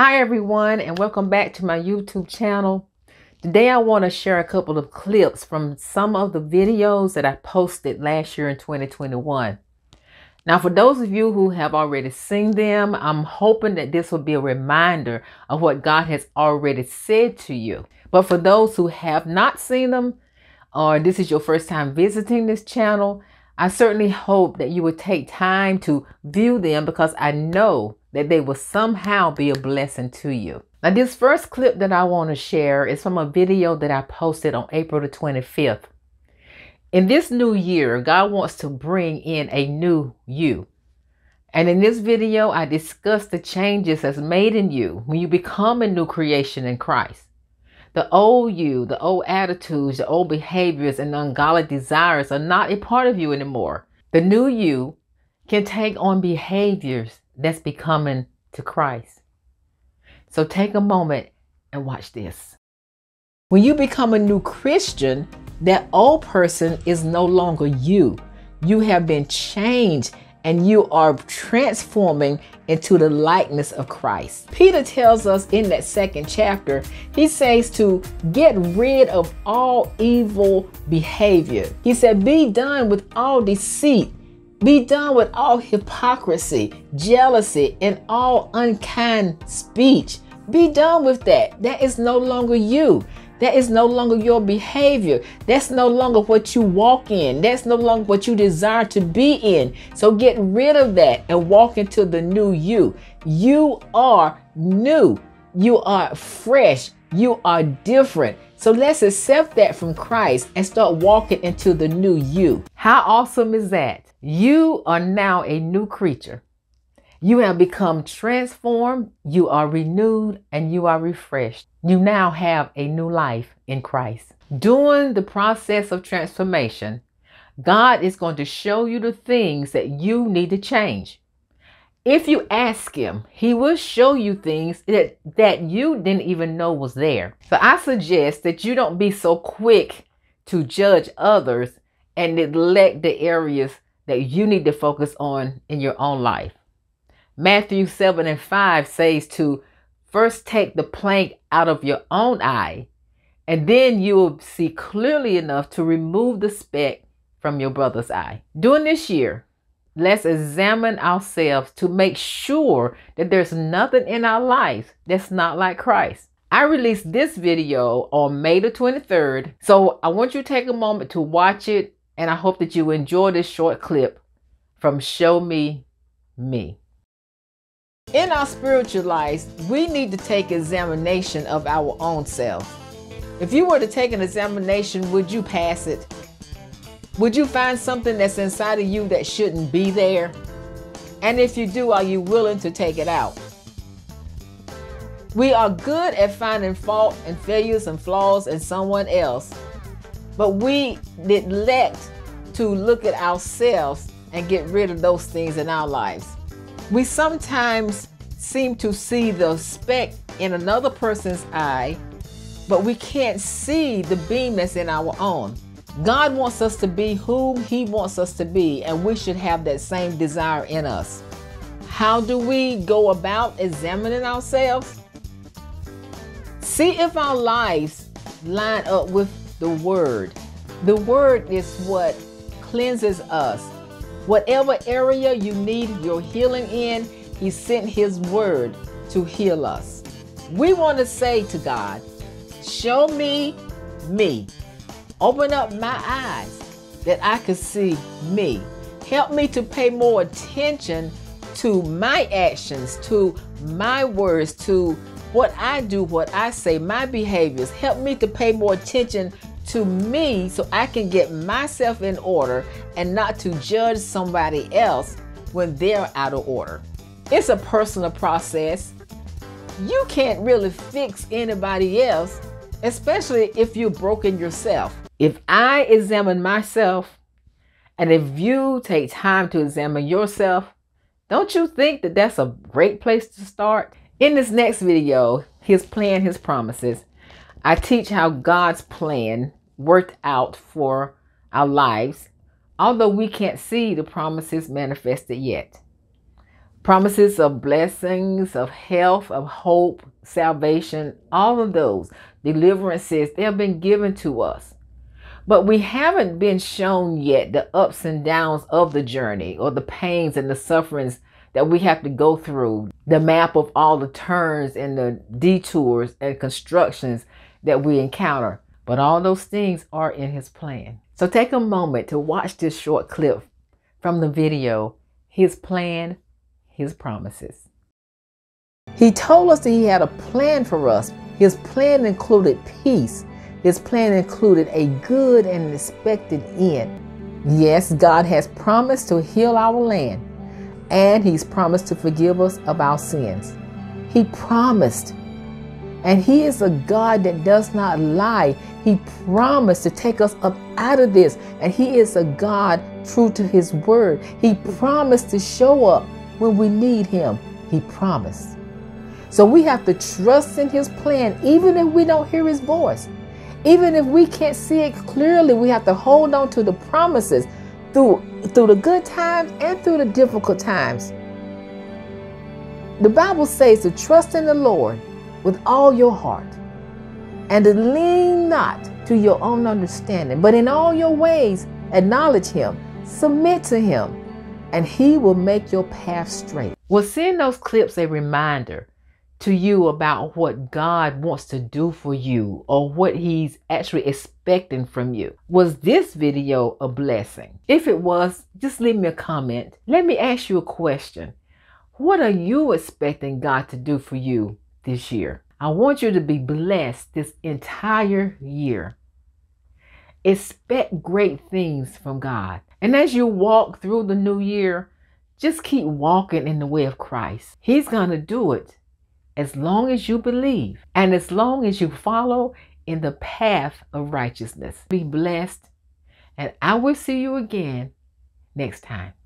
Hi everyone, and welcome back to my YouTube channel. Today I want to share a couple of clips from some of the videos that I posted last year in 2021. Now, for those of you who have already seen them, I'm hoping that this will be a reminder of what God has already said to you. But for those who have not seen them, or this is your first time visiting this channel, I certainly hope that you will take time to view them, because I know that they will somehow be a blessing to you. Now, this first clip that I want to share is from a video that I posted on April the 25th. In this new year, God wants to bring in a new you. And in this video, I discussed the changes that's made in you when you become a new creation in Christ. The old you, the old attitudes, the old behaviors, and ungodly desires are not a part of you anymore. The new you can take on behaviors that's becoming to Christ. So take a moment and watch this. When you become a new Christian, that old person is no longer you. You have been changed and you are transforming into the likeness of Christ. Peter tells us in that second chapter, he says to get rid of all evil behavior. He said, be done with all deceit. Be done with all hypocrisy, jealousy, and all unkind speech. Be done with that. That is no longer you. That is no longer your behavior. That's no longer what you walk in. That's no longer what you desire to be in. So get rid of that and walk into the new you. You are new. You are fresh. You are different. So let's accept that from Christ and start walking into the new you. How awesome is that? You are now a new creature. You have become transformed, you are renewed, and you are refreshed. You now have a new life in Christ. During the process of transformation, God is going to show you the things that you need to change. If you ask Him, He will show you things that you didn't even know was there. So I suggest that you don't be so quick to judge others and neglect the areas that you need to focus on in your own life. Matthew 7:5 says to first take the plank out of your own eye, and then you will see clearly enough to remove the speck from your brother's eye. During this year, let's examine ourselves to make sure that there's nothing in our life that's not like Christ. I released this video on May the 23rd, so I want you to take a moment to watch it. And I hope that you enjoy this short clip from Show Me Me. In our spiritual lives, we need to take examination of our own self. If you were to take an examination, would you pass it? Would you find something that's inside of you that shouldn't be there? And if you do, are you willing to take it out? We are good at finding fault and failures and flaws in someone else, but we neglect to look at ourselves and get rid of those things in our lives. We sometimes seem to see the speck in another person's eye, but we can't see the beam that's in our own. God wants us to be whom He wants us to be, and we should have that same desire in us. How do we go about examining ourselves? See if our lives line up with the Word. The Word is what cleanses us. Whatever area you need your healing in, He sent His Word to heal us. We want to say to God, show me me. Open up my eyes that I can see me. Help me to pay more attention to my actions, to my words, to what I do, what I say, my behaviors. Help me to pay more attention to me so I can get myself in order and not to judge somebody else when they're out of order. It's a personal process. You can't really fix anybody else, especially if you're broken yourself. If I examine myself, and if you take time to examine yourself, don't you think that that's a great place to start? In this next video, His Plan, His Promises, I teach how God's plan worked out for our lives, although we can't see the promises manifested yet. Promises of blessings, of health, of hope, salvation, all of those deliverances, they have been given to us. But we haven't been shown yet the ups and downs of the journey, or the pains and the sufferings that we have to go through, the map of all the turns and the detours and constructions that we encounter. But all those things are in His plan. So take a moment to watch this short clip from the video, His Plan, His Promises. He told us that He had a plan for us. His plan included peace. His plan included a good and expected end. Yes, God has promised to heal our land, and He's promised to forgive us of our sins. He promised. And He is a God that does not lie. He promised to take us up out of this. And He is a God true to His word. He promised to show up when we need Him. He promised. So we have to trust in His plan, even if we don't hear His voice. Even if we can't see it clearly, we have to hold on to the promises through the good times and through the difficult times. The Bible says to trust in the Lord with all your heart, and to lean not to your own understanding, but in all your ways acknowledge Him, submit to Him, and He will make your path straight. Well, seeing those clips a reminder to you about what God wants to do for you, or what He's actually expecting from you. Was this video a blessing? If it was, just leave me a comment. Let me ask you a question. What are you expecting God to do for you this year? I want you to be blessed this entire year. Expect great things from God. And as you walk through the new year, just keep walking in the way of Christ. He's going to do it as long as you believe, and as long as you follow in the path of righteousness. Be blessed, and I will see you again next time.